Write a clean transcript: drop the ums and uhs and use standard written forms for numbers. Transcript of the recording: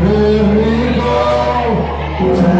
Here we go.